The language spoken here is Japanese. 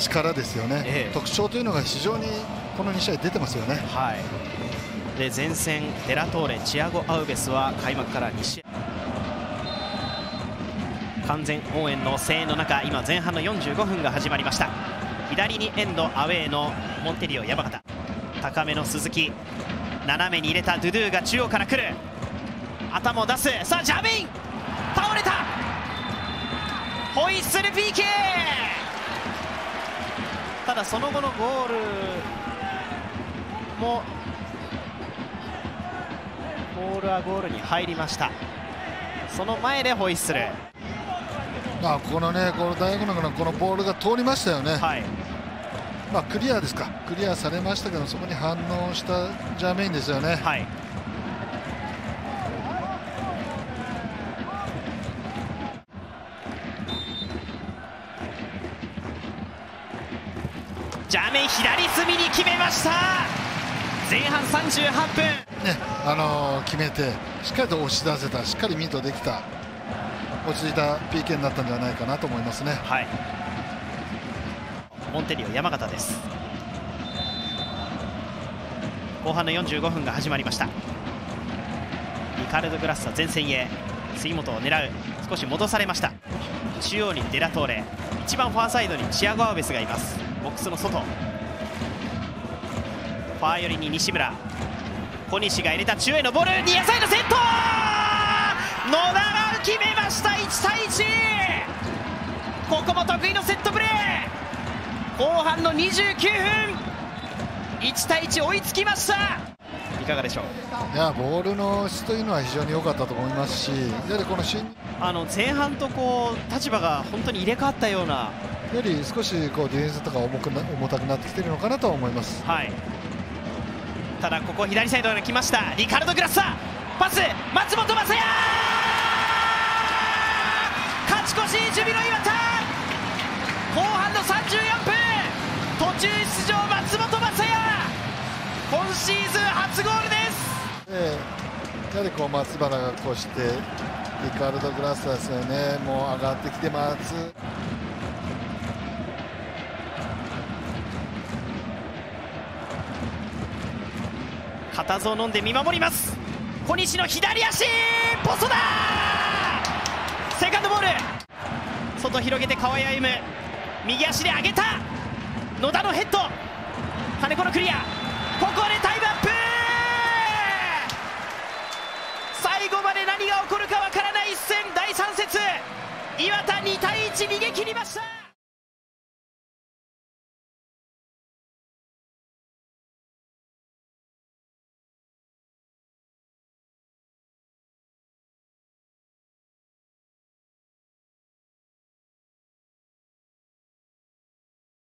力ですよね、特徴というのが非常にこの2試合出てますよね。で前線、デラトーレ、チアゴ・アウベスは開幕から2試合完全応援の声援の中、今前半の45分が始まりました。左にエンドアウェーのモンテリオ山形、高めの鈴木、斜めに入れたドゥドゥが中央から来る、頭を出す、さあジャビン倒れた、ホイッスル PK。 ただその後のゴールもボールはゴールに入りました。その前でホイッスル、このダイアゴナルのこのボールが通りましたよね。クリアですか、クリアされましたけど、そこに反応したジャメインですよね。ジャメイン左隅に決めました。前半38分、決めてしっかりと押し出せた、しっかりミートできた、落ち着いた PK になったんではないかなと思いますね。モンテリオ山形です。後半の45分が始まりました。リカルド・グラッサ前線へ、杉本を狙う、少し戻されました。中央にデラトーレ、一番ファーサイドにチアゴ・アウベスがいます。ボックスの外、ファー寄りに西村、小西が入れた中へのボール、ニアサイドセット、野田が決めました。1対1、ここも得意のセットプレー。後半の29分、1対1追いつきました。いかがでしょう。ボールの質というのは非常に良かったと思いますし、やはりこの前半と立場が本当に入れ替わったような、より少しディフェンスとか重たくなってきているのかなと思います。ただここ左サイドに来ました、リカルド・グラッサ、パス、松本昌也、勝ち越し、守備の岩田、後半の34分、途中出場、松本昌也、今シーズン初ゴールです。やはり松原が越して、リカルド・グラッサですよね、もう上がってきてます。固唾を飲んで見守ります。小西の左足、ポストだ、セカンドボール、外広げて川井歩夢、右足で上げた、野田のヘッド、金子のクリア、ここでタイムアップ。最後まで何が起こるかわからない一戦、第3節、磐田2対1逃げ切りました。